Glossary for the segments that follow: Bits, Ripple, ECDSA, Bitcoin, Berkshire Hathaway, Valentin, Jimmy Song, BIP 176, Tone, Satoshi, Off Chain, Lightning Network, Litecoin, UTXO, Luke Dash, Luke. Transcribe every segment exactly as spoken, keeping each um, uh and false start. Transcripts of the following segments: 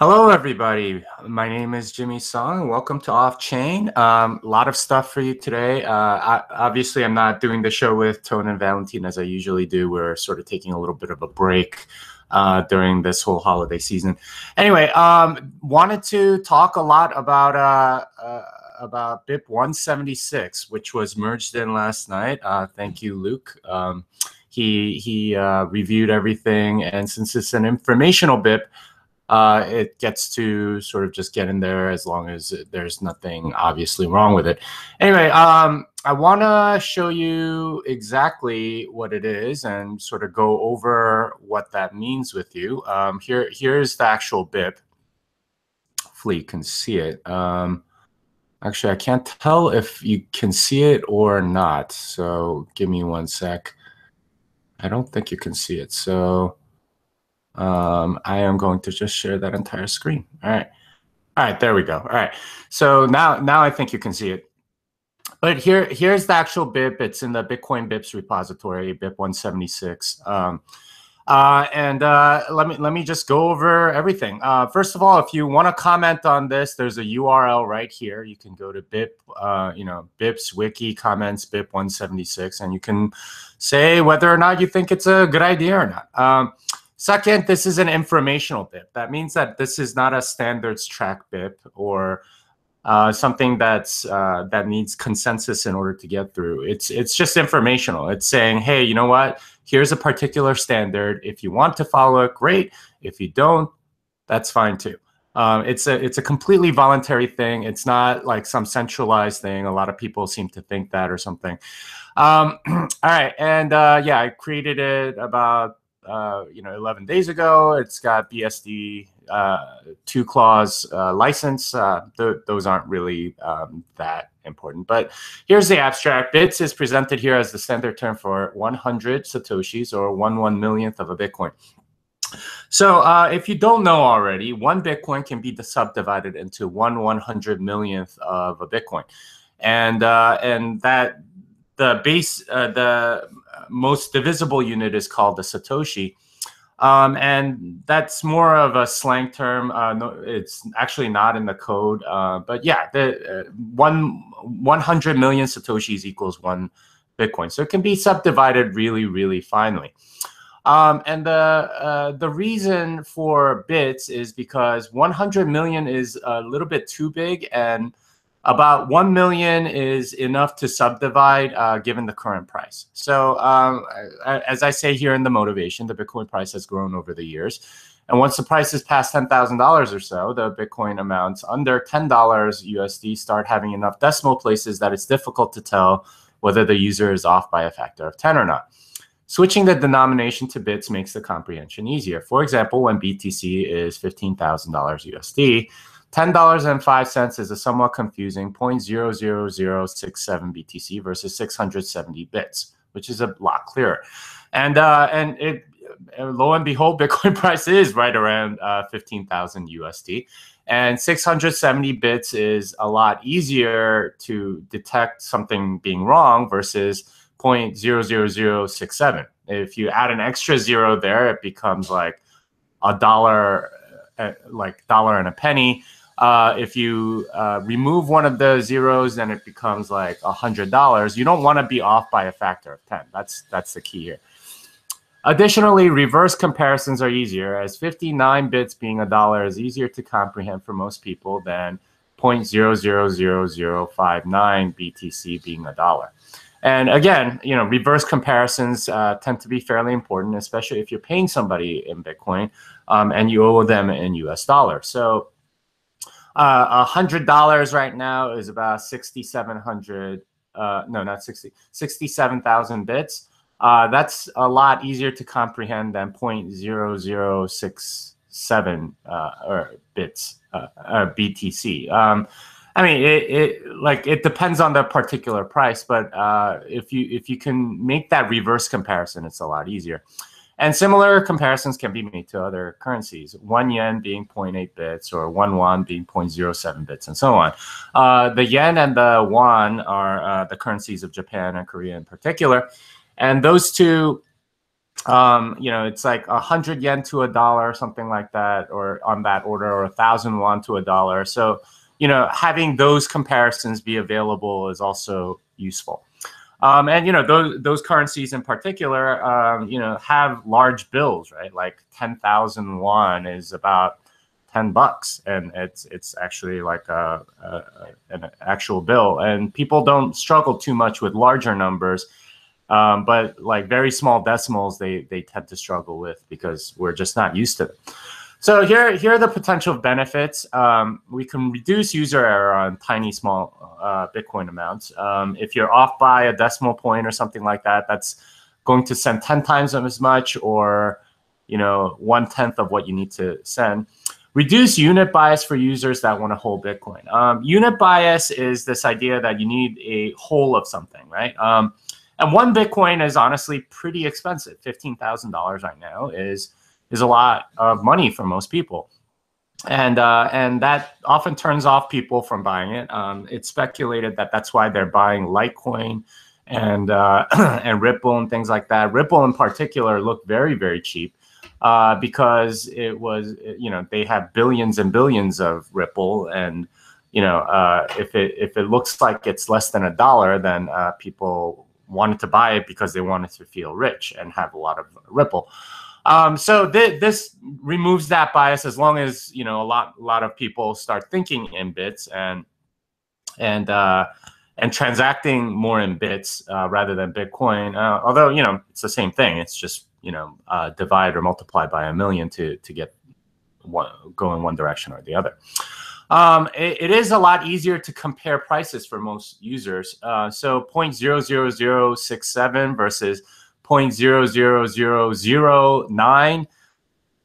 Hello, everybody. My name is Jimmy Song. Welcome to Off Chain. A um, lot of stuff for you today. Uh, I, obviously, I'm not doing the show with Tone and Valentin as I usually do. We're sort of taking a little bit of a break uh, during this whole holiday season. Anyway, um, wanted to talk a lot about uh, uh, about B I P one seventy-six, which was merged in last night. Uh, thank you, Luke. Um, he he uh, reviewed everything, and since it's an informational B I P. Uh, it gets to sort of just get in there as long as there's nothing obviously wrong with it. Anyway, um, I want to show you exactly what it is and sort of go over what that means with you. Um, here, here's the actual B I P. Hopefully you can see it. Um, actually, I can't tell if you can see it or not. So give me one sec. I don't think you can see it. So... Um, I am going to just share that entire screen. All right. All right. There we go. All right. So now, now I think you can see it. But here, here's the actual B I P. It's in the Bitcoin B I Ps repository, B I P one seventy-six. Um, uh, and uh, let me let me just go over everything. Uh, first of all, if you want to comment on this, there's a U R L right here. You can go to B I P, uh, you know, B I Ps wiki comments B I P one seventy-six, and you can say whether or not you think it's a good idea or not. Um, Second, this is an informational B I P. That means that this is not a standards track B I P or uh, something that's uh, that needs consensus in order to get through. It's it's just informational. It's saying, hey, you know what? Here's a particular standard. If you want to follow it, great. If you don't, that's fine too. Um, it's a it's a completely voluntary thing. It's not like some centralized thing. A lot of people seem to think that or something. Um, all right, and uh, yeah, I created it about. Uh, you know, eleven days ago. It's got B S D uh, two clause uh, license. Uh, th those aren't really um, that important. But here's the abstract. B I T S is presented here as the standard term for one hundred Satoshis or one one millionth of a Bitcoin. So uh, if you don't know already, one Bitcoin can be subdivided into one one hundred millionth of a Bitcoin, and uh, and that. The base, uh, the most divisible unit is called the Satoshi, um, and that's more of a slang term. Uh, no, it's actually not in the code, uh, but yeah, the uh, one one hundred million Satoshis equals one Bitcoin, so it can be subdivided really, really finely. Um, and the uh, the reason for bits is because one hundred million is a little bit too big and. About one million is enough to subdivide uh, given the current price. So um, as I say here in the motivation, the Bitcoin price has grown over the years. And once the price is past ten thousand dollars or so, the Bitcoin amounts under ten dollars U S D start having enough decimal places that it's difficult to tell whether the user is off by a factor of ten or not. Switching the denomination to bits makes the comprehension easier. For example, when B T C is fifteen thousand dollars U S D, ten dollars and five cents is a somewhat confusing zero point zero zero zero six seven B T C versus six hundred seventy bits, which is a lot clearer. And uh, and it, lo and behold, Bitcoin price is right around uh, fifteen thousand U S D. And six hundred seventy bits is a lot easier to detect something being wrong versus zero point zero zero zero six seven. If you add an extra zero there, it becomes like a dollar, like dollar and a penny. Uh, if you uh, remove one of the zeros, then it becomes like one hundred dollars. You don't want to be off by a factor of ten. That's, that's the key here. Additionally, reverse comparisons are easier, as fifty-nine bits being a dollar is easier to comprehend for most people than zero point zero zero zero zero five nine B T C being a dollar. And again, you know, reverse comparisons uh, tend to be fairly important, especially if you're paying somebody in Bitcoin um, and you owe them in U S dollar. So uh, one hundred dollars right now is about sixty-seven hundred, uh, no, not sixty, sixty-seven thousand bits. Uh, that's a lot easier to comprehend than zero point zero zero six seven uh, or bits, uh, or B T C. Um, I mean, it, it like it depends on the particular price, but uh, if you if you can make that reverse comparison, it's a lot easier. And similar comparisons can be made to other currencies, one yen being zero point eight bits or one won being zero point zero seven bits and so on. Uh, the yen and the won are uh, the currencies of Japan and Korea in particular, and those two um, you know, it's like a hundred yen to a dollar, something like that, or on that order, or a thousand won to a dollar. So, you know, having those comparisons be available is also useful. Um, and, you know, those, those currencies in particular, um, you know, have large bills, right? Like ten thousand won is about ten bucks. And it's, it's actually like a, a, an actual bill. And people don't struggle too much with larger numbers. Um, but like very small decimals, they, they tend to struggle with because we're just not used to them. So here, here are the potential benefits. Um, we can reduce user error on tiny, small uh, Bitcoin amounts. Um, if you're off by a decimal point or something like that, that's going to send ten times as much, or you know, one-tenth of what you need to send. Reduce unit bias for users that want to hold Bitcoin. Um, unit bias is this idea that you need a whole of something, right? Um, and one Bitcoin is honestly pretty expensive. fifteen thousand dollars right now is... is a lot of money for most people. And, uh, and that often turns off people from buying it. Um, it's speculated that that's why they're buying Litecoin and, uh, and Ripple and things like that. Ripple in particular looked very, very cheap uh, because it was, you know, they have billions and billions of Ripple. And, you know, uh, if, it, if it looks like it's less than a dollar, then uh, people wanted to buy it because they wanted to feel rich and have a lot of Ripple. Um, so th this removes that bias as long as, you know, a lot, a lot of people start thinking in bits and, and, uh, and transacting more in bits uh, rather than Bitcoin. Uh, although, you know, it's the same thing. It's just, you know, uh, divide or multiply by a million to, to get one, go in one direction or the other. Um, it, it is a lot easier to compare prices for most users. Uh, so zero point zero zero zero six seven versus zero point zero zero zero zero nine,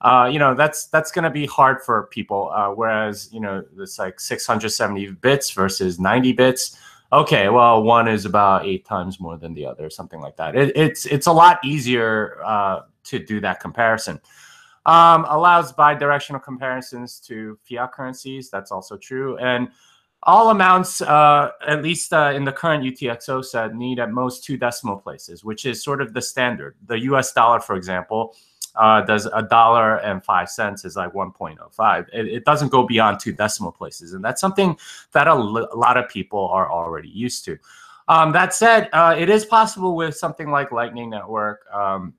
uh, you know, that's that's going to be hard for people. Uh, whereas, you know, it's like six hundred seventy bits versus ninety bits. Okay, well, one is about eight times more than the other, something like that. It, it's it's a lot easier uh, to do that comparison. Um, allows bidirectional comparisons to fiat currencies. That's also true. And all amounts, uh, at least uh, in the current U T X O set, need at most two decimal places, which is sort of the standard. The U S dollar, for example, uh, does a dollar and five cents is like one point oh five. It, it doesn't go beyond two decimal places. And that's something that a, l a lot of people are already used to. Um, that said, uh, it is possible with something like Lightning Network um,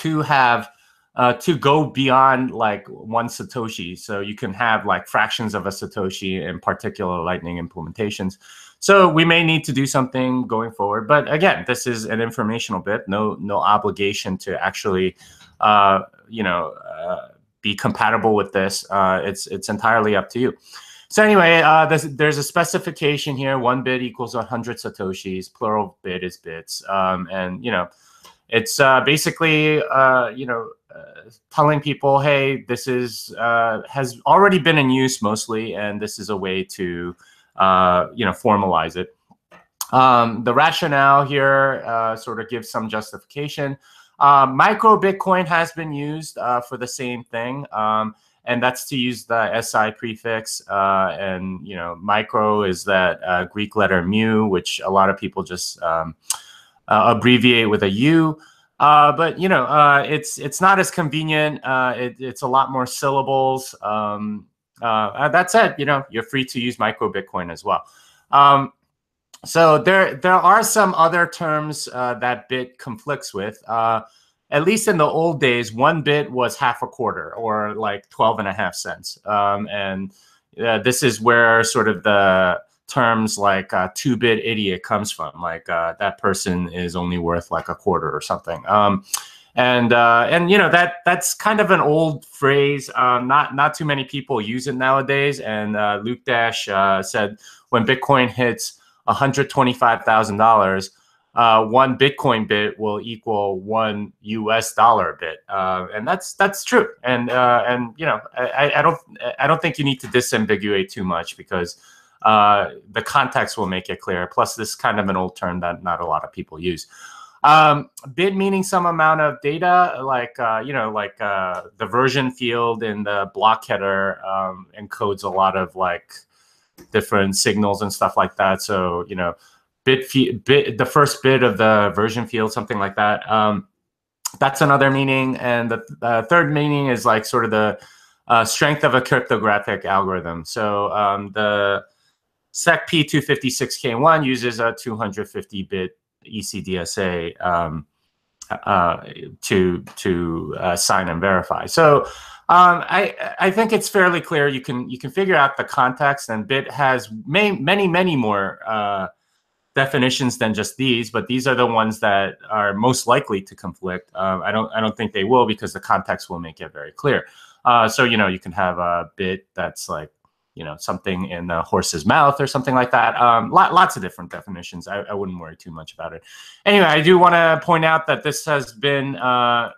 to have Uh, to go beyond like one Satoshi. So you can have like fractions of a Satoshi in particular Lightning implementations. So we may need to do something going forward. But again, this is an informational bit, no no obligation to actually, uh, you know, uh, be compatible with this. Uh, it's, it's entirely up to you. So anyway, uh, there's, there's a specification here. One bit equals one hundred Satoshis, plural bit is bits. Um, and, you know, it's uh, basically, uh, you know, Uh, telling people, hey, this is uh, has already been in use mostly, and this is a way to, uh, you know, formalize it. Um, the rationale here uh, sort of gives some justification. Uh, micro Bitcoin has been used uh, for the same thing, um, and that's to use the S I prefix. Uh, and you know, micro is that uh, Greek letter mu, which a lot of people just um, uh, abbreviate with a U. Uh, but you know, uh, it's it's not as convenient. Uh, it, it's a lot more syllables. Um, uh, that said, you know, you're free to use micro Bitcoin as well. Um, so there there are some other terms uh, that bit conflicts with. Uh, at least in the old days, one bit was half a quarter, or like twelve and a half cents. Um, and uh, this is where sort of the terms like uh, two-bit idiot comes from, like uh, that person is only worth like a quarter or something, um, and uh, and you know that that's kind of an old phrase. Um, not not too many people use it nowadays. And uh, Luke Dash uh, said when Bitcoin hits one hundred twenty-five thousand dollars, uh, one Bitcoin bit will equal one U S dollar bit, uh, and that's that's true. And uh, and you know I, I don't I don't think you need to disambiguate too much because Uh, the context will make it clear. Plus, this is kind of an old term that not a lot of people use. Um, bit meaning some amount of data, like uh, you know, like uh, the version field in the block header um, encodes a lot of like different signals and stuff like that. So you know, bit, bit the first bit of the version field, something like that. Um, That's another meaning. And the uh, third meaning is like sort of the uh, strength of a cryptographic algorithm. So um, the S E C P two fifty-six K one uses a two hundred fifty bit E C D S A um, uh, to to uh, sign and verify. So um, I I think it's fairly clear you can you can figure out the context, and B I T has may, many many more uh, definitions than just these, but these are the ones that are most likely to conflict. Um, I don't I don't think they will, because the context will make it very clear. Uh, so you know you can have a B I T that's like, you know, something in the horse's mouth or something like that. Um, lot, lots of different definitions. I, I wouldn't worry too much about it. Anyway, I do want to point out that this has been uh,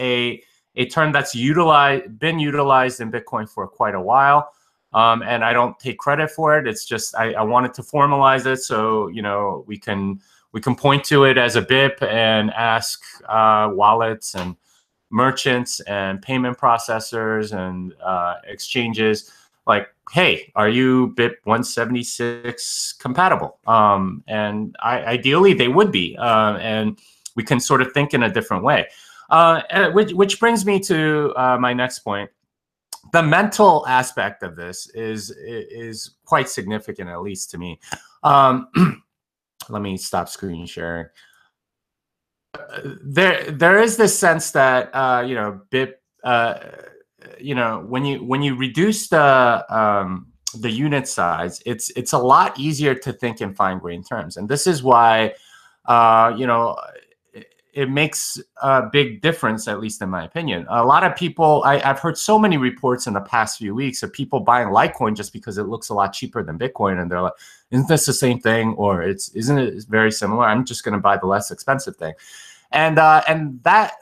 a a term that's utilized been utilized in Bitcoin for quite a while, um, and I don't take credit for it. It's just I, I wanted to formalize it, so you know we can we can point to it as a B I P and ask uh, wallets and merchants and payment processors and uh, exchanges, like, hey, are you B I P one seventy-six compatible? Um, and I, ideally, they would be. Uh, and we can sort of think in a different way. Uh, which, which brings me to uh, my next point. The mental aspect of this is, is quite significant, at least to me. Um, let me stop screen sharing. There, there is this sense that, uh, you know, B I P... Uh, you know, when you when you reduce the um, the unit size, it's it's a lot easier to think in fine grained terms, and this is why uh, you know it, it makes a big difference, at least in my opinion. A lot of people, I, I've heard so many reports in the past few weeks of people buying Litecoin just because it looks a lot cheaper than Bitcoin, and they're like, "Isn't this the same thing?" Or "It's isn't it very similar? I'm just going to buy the less expensive thing," and uh, and that.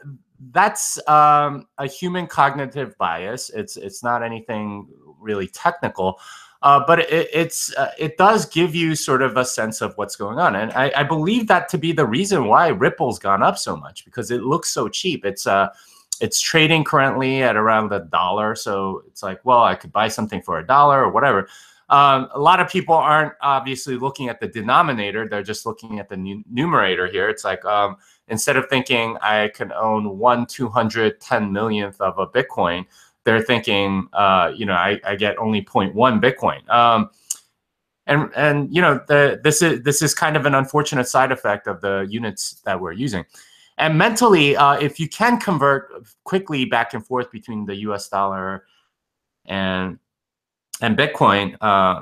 That's um, a human cognitive bias. It's it's not anything really technical, uh, but it, it's uh, it does give you sort of a sense of what's going on, and I, I believe that to be the reason why Ripple's gone up so much, because it looks so cheap. It's uh it's trading currently at around a dollar, so it's like, well, I could buy something for a dollar or whatever. Um, a lot of people aren't obviously looking at the denominator. They're just looking at the nu numerator here. It's like, um, instead of thinking I can own one two hundred ten millionth of a Bitcoin, they're thinking, uh, you know, I, I get only zero point one Bitcoin. Um, and, and you know, the, this, is, this is kind of an unfortunate side effect of the units that we're using. And mentally, uh, if you can convert quickly back and forth between the U S dollar and And Bitcoin, uh,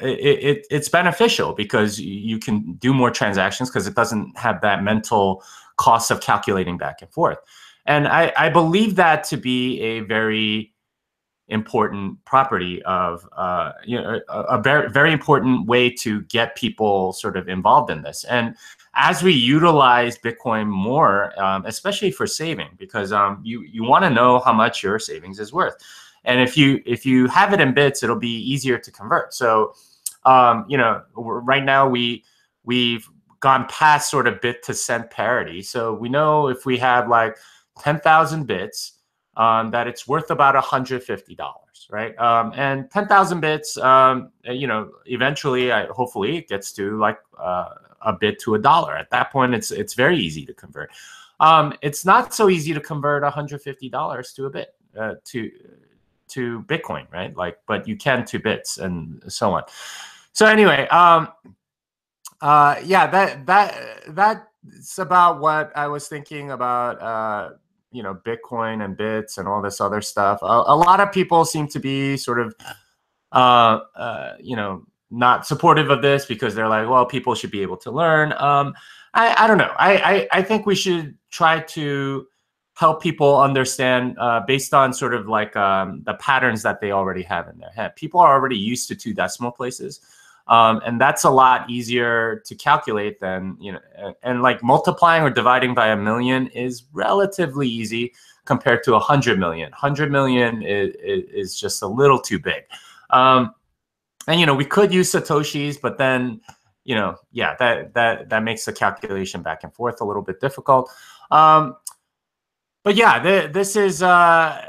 it, it, it's beneficial, because you can do more transactions because it doesn't have that mental cost of calculating back and forth. And I, I believe that to be a very important property of, uh, you know, a, a very, very important way to get people sort of involved in this. And as we utilize Bitcoin more, um, especially for saving, because um, you, you want to know how much your savings is worth. And if you if you have it in bits, it'll be easier to convert. So, um, you know, right now we we've gone past sort of bit to cent parity. So we know if we have like ten thousand bits, um, that it's worth about a hundred fifty dollars, right? Um, and ten thousand bits, um, you know, eventually, I, hopefully, it gets to like uh, a bit to a dollar. At that point, it's it's very easy to convert. Um, it's not so easy to convert a hundred fifty dollars to a bit uh, to. to Bitcoin, right? Like, but you can to bits and so on. So anyway, um, uh, yeah, that that that's about what I was thinking about, uh, you know, Bitcoin and bits and all this other stuff. A, a lot of people seem to be sort of, uh, uh, you know, not supportive of this, because they're like, well, people should be able to learn. Um, I, I don't know. I, I, I think we should try to help people understand uh, based on sort of like um, the patterns that they already have in their head. People are already used to two decimal places, um, and that's a lot easier to calculate than, you know, and, and like multiplying or dividing by a million is relatively easy compared to a hundred million. a hundred million is, is just a little too big. Um, and, you know, we could use Satoshis, but then, you know, yeah, that, that, that makes the calculation back and forth a little bit difficult. Um, But yeah, the, this is uh,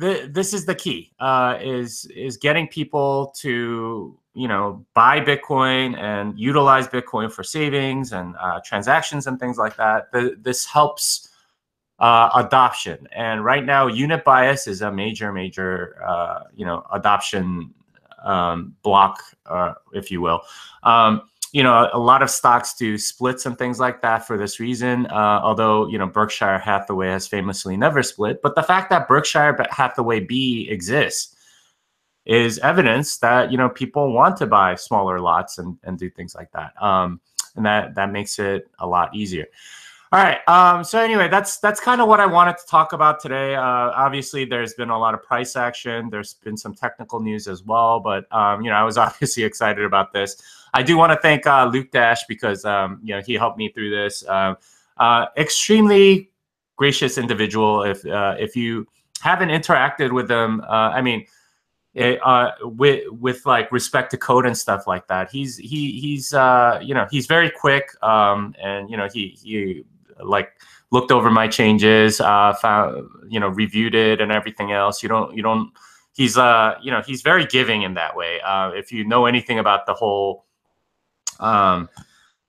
the, this is the key, uh, is is getting people to, you know, buy Bitcoin and utilize Bitcoin for savings and uh, transactions and things like that. The, this helps uh, adoption. And right now, unit bias is a major, major, uh, you know, adoption um, block, uh, if you will. Um, you know, a lot of stocks do splits and things like that for this reason. Uh, although, you know, Berkshire Hathaway has famously never split. But the fact that Berkshire Hathaway B exists is evidence that, you know, people want to buy smaller lots and, and do things like that. Um, and that, that makes it a lot easier. All right. Um, so anyway, that's that's kind of what I wanted to talk about today. Uh, obviously, there's been a lot of price action. There's been some technical news as well. But, um, you know, I was obviously excited about this. I do want to thank uh, Luke Dash because, um, you know, he helped me through this. Uh, uh, extremely gracious individual. If uh, if you haven't interacted with him, uh, I mean, It, uh, with with like respect to code and stuff like that, he's he he's uh, you know, he's very quick, um, and you know he he like looked over my changes, uh, found, you know, reviewed it and everything else. You don't you don't he's uh you know he's very giving in that way. Uh, if you know anything about the whole um,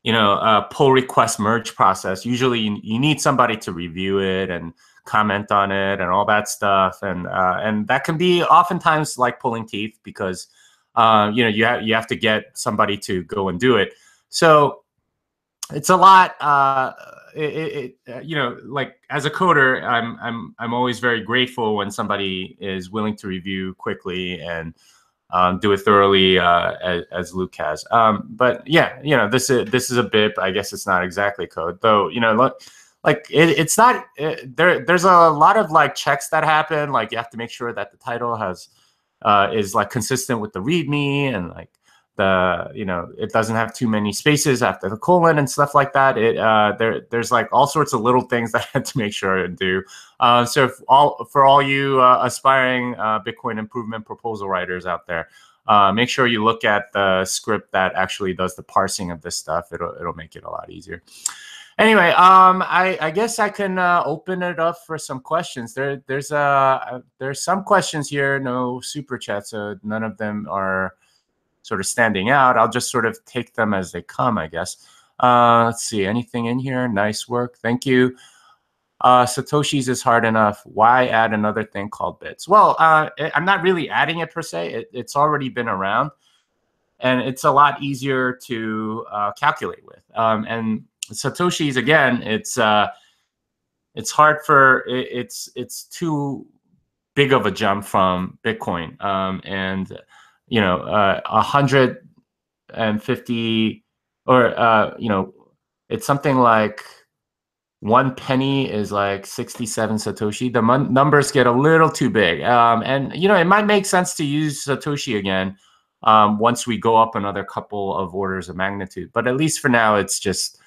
you know uh, pull request merge process, usually you, you need somebody to review it and comment on it and all that stuff, and uh, and that can be oftentimes like pulling teeth because uh, you know you have you have to get somebody to go and do it. So it's a lot. Uh, it, it, uh, you know, like as a coder, I'm I'm I'm always very grateful when somebody is willing to review quickly and um, do it thoroughly, uh, as, as Luke has. Um, but yeah, you know, this is this is a B I P. I guess it's not exactly code, though. You know, look. Like it, it's not it, there. There's a lot of like checks that happen. Like you have to make sure that the title has uh, is like consistent with the README and like the you know it doesn't have too many spaces after the colon and stuff like that. It uh, there there's like all sorts of little things that I have to make sure and do. Uh, so if all for all you uh, aspiring uh, Bitcoin improvement proposal writers out there, uh, make sure you look at the script that actually does the parsing of this stuff. It'll it'll make it a lot easier. Anyway, um, I, I guess I can uh, open it up for some questions. There, there's uh, there's some questions here, no super chat, so none of them are sort of standing out. I'll just sort of take them as they come, I guess. Uh, let's see, anything in here? Nice work, thank you. Uh, Satoshi's is hard enough. Why add another thing called bits? Well, uh, I'm not really adding it per se. It, it's already been around, and it's a lot easier to uh, calculate with. Um, and Satoshi's, again, it's uh, it's hard for it, it's it's too big of a jump from Bitcoin, um, and you know a uh, hundred and fifty or uh, you know it's something like one penny is like sixty-seven Satoshi. The mon numbers get a little too big, um, and you know it might make sense to use Satoshi again um, once we go up another couple of orders of magnitude. But at least for now, it's just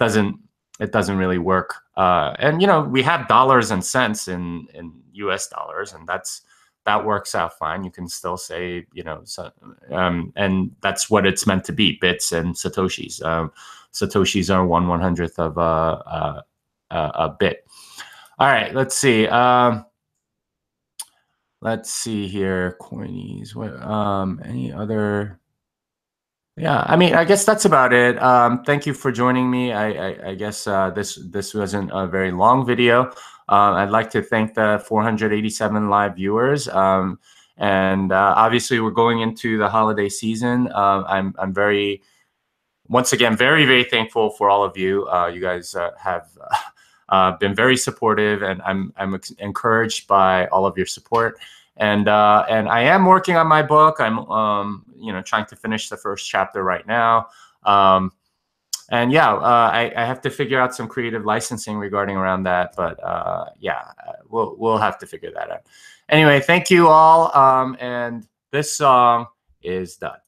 doesn't it doesn't really work, uh, and you know we have dollars and cents in in U S dollars, and that's that works out fine. You can still say you know, so, um, and that's what it's meant to be: bits and satoshis. Um, satoshis are one one hundredth of a, a, a bit. All right, let's see. Um, let's see here, coinies. What um, any other? Yeah, I mean, I guess that's about it. Um, thank you for joining me. I, I, I guess uh, this this wasn't a very long video. Uh, I'd like to thank the four hundred eighty-seven live viewers, um, and uh, obviously we're going into the holiday season. Uh, I'm I'm very, once again, very very thankful for all of you. Uh, you guys uh, have uh, been very supportive, and I'm I'm encouraged by all of your support. And uh, and I am working on my book. I'm um, you know trying to finish the first chapter right now. Um, and yeah, uh, I, I have to figure out some creative licensing regarding around that. But uh, yeah, we'll we'll have to figure that out. Anyway, thank you all. Um, and this song is done.